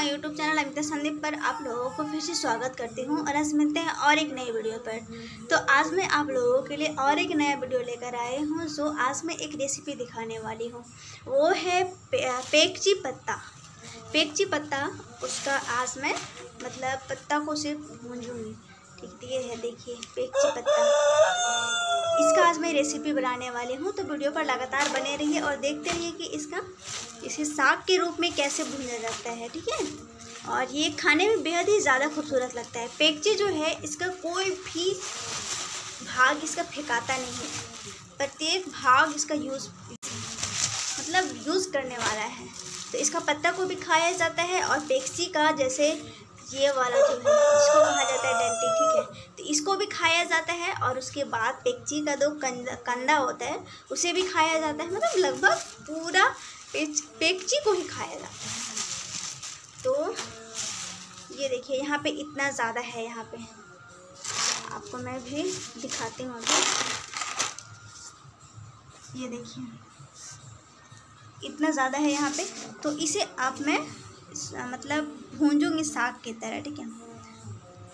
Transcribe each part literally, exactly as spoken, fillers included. My YouTube channel Amita Sandeep पर आप लोगों को फिर से स्वागत करती हूं और आज मिलते हैं और एक नई वीडियो पर। तो आज मैं आप लोगों के लिए और एक नया वीडियो लेकर आए हूं। सो आज मैं एक रेसिपी दिखाने वाली हूं, वो है पे, पेकची पत्ता। पेकची पत्ता उसका आज मैं मतलब पत्ता को सिर्फ भूंजूंगी। ठीक ये है, देखिए पेकची पत्ता, इसका आज मैं रेसिपी बनाने वाली हूं। तो वीडियो पर लगातार बने रहिए और देखते रहिए कि इसका इसे साग के रूप में कैसे भूना जाता है। ठीक है, और ये खाने में बेहद ही ज़्यादा खूबसूरत लगता है। पेकची जो है इसका कोई भी भाग इसका फेंकाता नहीं है, प्रत्येक भाग इसका यूज़ मतलब यूज़ करने वाला है। तो इसका पत्ता को भी खाया जाता है और पेकची का जैसे ये वाला जो है इसको कहा जाता है डंटी। ठीक है, तो इसको भी खाया जाता है और उसके बाद पेकची का दो कंदा कंदा होता है उसे भी खाया जाता है। मतलब लगभग पूरा पेकची को ही खाया जाता है। तो ये देखिए यहाँ पे इतना ज़्यादा है, यहाँ पे आपको मैं भी दिखाती हूँ अभी। ये देखिए इतना ज़्यादा है यहाँ पे, तो इसे आप मैं मतलब भूंजूंगी साग की तरह। ठीक है,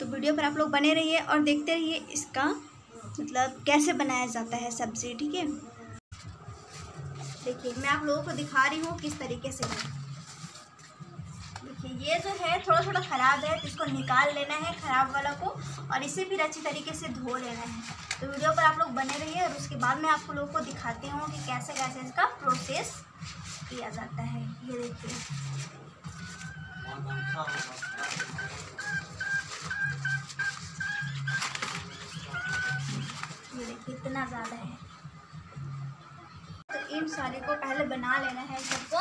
तो वीडियो पर आप लोग बने रहिए और देखते रहिए इसका मतलब कैसे बनाया जाता है सब्ज़ी। ठीक है, देखिए मैं आप लोगों को दिखा रही हूँ किस तरीके से। देखिए ये जो है थोड़ा थोड़ा ख़राब है, तो इसको निकाल लेना है ख़राब वाला को, और इसे फिर अच्छी तरीके से धो लेना है। तो वीडियो पर आप लोग बने रहिए और उसके बाद मैं आप लोगों को दिखाती हूँ कि कैसे कैसे इसका प्रोसेस किया जाता है। ये देखिए कितना ज़्यादा है, तो इन सारे को पहले बना लेना है सबको।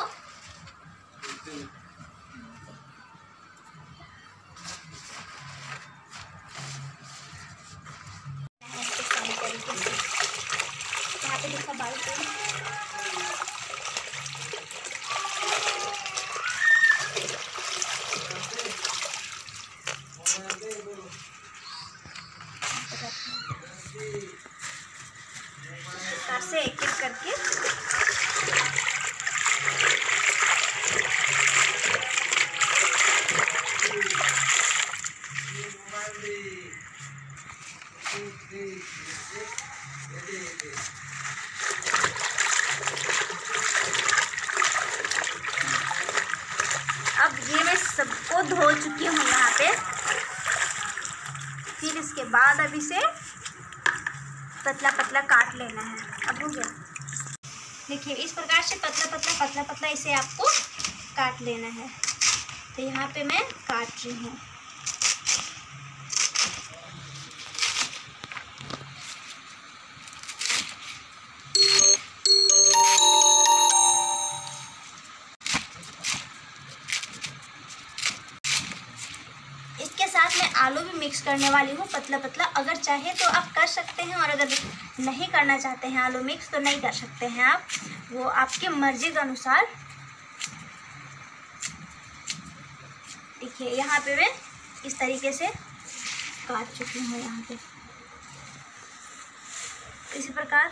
यहाँ पे देखा बाल से एक एक करके अब ये मैं सबको धो चुकी हूँ यहाँ पे। फिर इसके बाद अब इसे पतला पतला काट लेना है। अब हो गया, देखिए इस प्रकार से पतला पतला पतला पतला इसे आपको काट लेना है। तो यहाँ पे मैं काट रही हूँ। इसके साथ मैं आलू भी मिक्स करने वाली हूँ पतला पतला। अगर चाहे तो आप कर सकते हैं, और अगर नहीं करना चाहते हैं आलू मिक्स तो नहीं कर सकते हैं आप, वो आपके मर्जी के अनुसार। देखिए यहाँ पे मैं इस तरीके से काट चुकी हूँ। यहाँ पे इसी प्रकार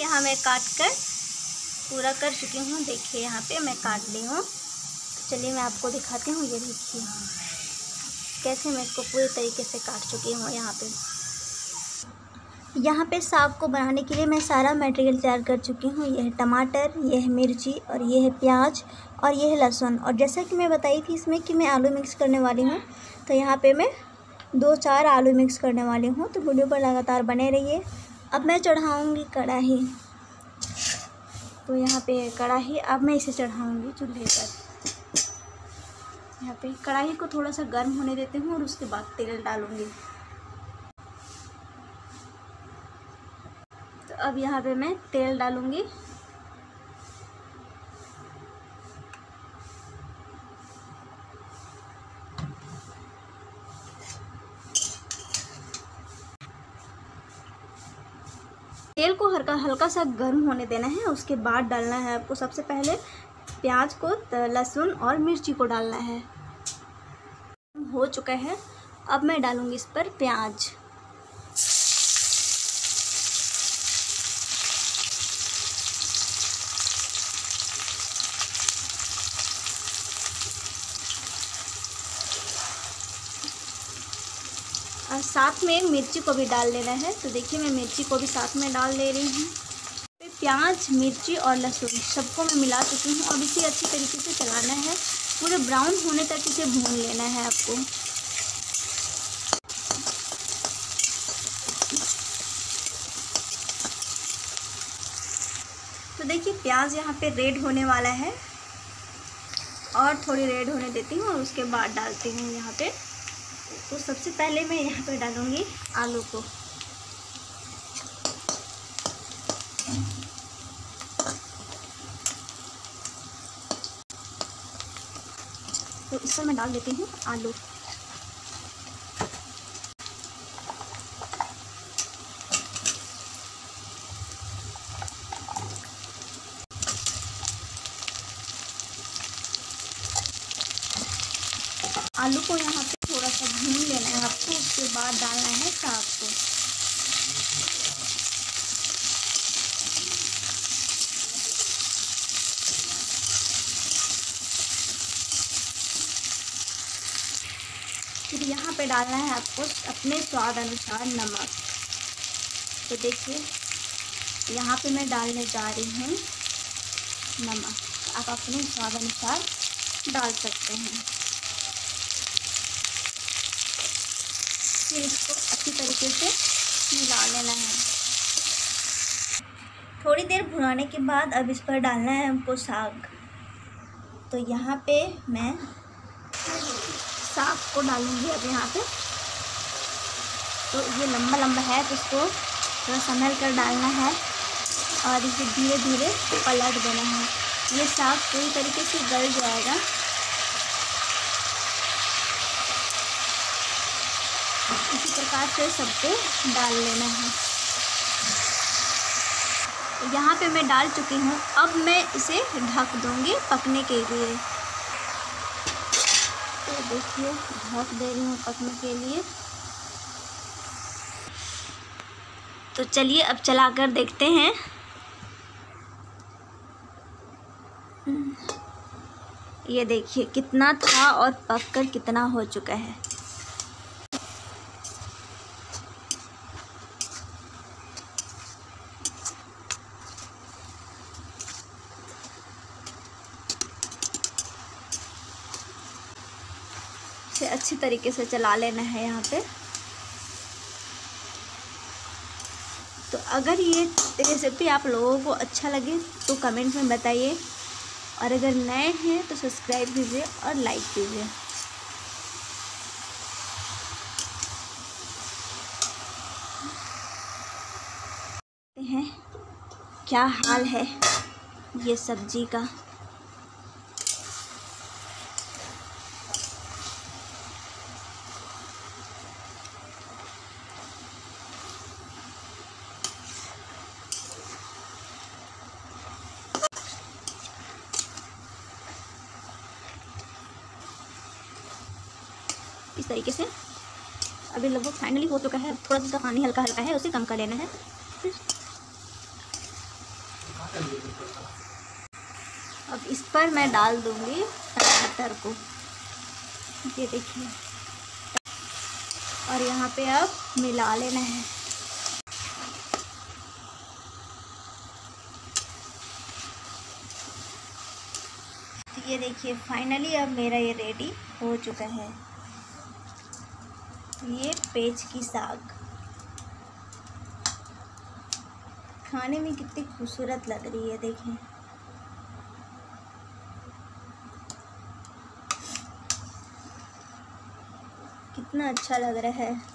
यहाँ मैं काट कर पूरा कर चुकी हूँ। देखिए यहाँ पे मैं काट ली हूँ। चलिए मैं आपको दिखाती हूँ। ये देखिए कैसे मैं इसको पूरे तरीके से काट चुकी हूँ। यहाँ पे यहाँ पे साग को बनाने के लिए मैं सारा मटेरियल तैयार कर चुकी हूँ। यह है टमाटर, यह है मिर्ची, और यह है प्याज, और यह है लहसुन। और जैसा कि मैं बताई थी इसमें कि मैं आलू मिक्स करने वाली हूँ, तो यहाँ पे मैं दो चार आलू मिक्स करने वाली हूँ। तो वीडियो पर लगातार बने रहिए। अब मैं चढ़ाऊँगी कढ़ाही। तो यहाँ पर कढ़ाही अब मैं इसे चढ़ाऊँगी चूल्हे पर। यहाँ पे कढ़ाई को थोड़ा सा गर्म होने देते हूँ और उसके बाद तेल डालूंगी। तो अब यहाँ पे मैं तेल डालूंगी। तेल को हल्का हल्का सा गर्म होने देना है। उसके बाद डालना है आपको सबसे पहले प्याज को, लहसुन और मिर्ची को डालना है। हो चुका है, अब मैं डालूंगी इस पर प्याज। और साथ में मिर्ची को भी डाल लेना है। तो देखिए मैं मिर्ची को भी साथ में डाल ले रही हूँ। प्याज, मिर्ची और लहसुन सबको मैं मिला चुकी हूँ। अब इसे अच्छी तरीके से चलाना है, पूरे ब्राउन होने तक इसे भून लेना है आपको। तो देखिए प्याज यहाँ पे रेड होने वाला है और थोड़ी रेड होने देती हूँ और उसके बाद डालती हूँ यहाँ पे। तो सबसे पहले मैं यहाँ पे डालूँगी आलू को। तो इसमें मैं डाल देती हूँ आलू। आलू को यहाँ पे थोड़ा सा भून लेना है आपको, उसके बाद डालना है साग को। फिर यहाँ पे डालना है आपको अपने स्वाद अनुसार नमक। तो देखिए यहाँ पे मैं डालने जा रही हूँ नमक, आप अपने स्वाद अनुसार डाल सकते हैं। फिर इसको अच्छी तरीके से मिला लेना है। थोड़ी देर भुनाने के बाद अब इस पर डालना है हमको साग। तो यहाँ पे मैं साग को डालूंगी अब यहाँ पे। तो ये लंबा लंबा है तो इसको थोड़ा संभल कर डालना है और इसे धीरे धीरे पलट देना है। ये साग पूरी तरीके से गल जाएगा। इसी प्रकार से सबको डाल लेना है। यहाँ पे मैं डाल चुकी हूँ, अब मैं इसे ढक दूँगी पकने के लिए। देखिए ढक दे रही हूँ पकने के लिए। तो चलिए अब चला कर देखते हैं। ये देखिए कितना था और पक कर कितना हो चुका है। इसे अच्छी तरीके से चला लेना है यहाँ पे। तो अगर ये रेसिपी आप लोगों को अच्छा लगे तो कमेंट में बताइए, और अगर नए हैं तो सब्सक्राइब कीजिए और लाइक कीजिए। देखते हैं क्या हाल है ये सब्जी का। इस तरीके से अभी लगभग फाइनली हो चुका है। थोड़ा सा पानी हल्का हल्का है, उसे कम कर लेना है। अब इस पर मैं डाल दूंगी टमाटर को, ये देखिए, और यहाँ पे अब मिला लेना है। तो ये देखिए फाइनली अब मेरा ये रेडी हो चुका है, ये पेज की साग। खाने में कितनी खूबसूरत लग रही है, देखिए। कितना अच्छा लग रहा है।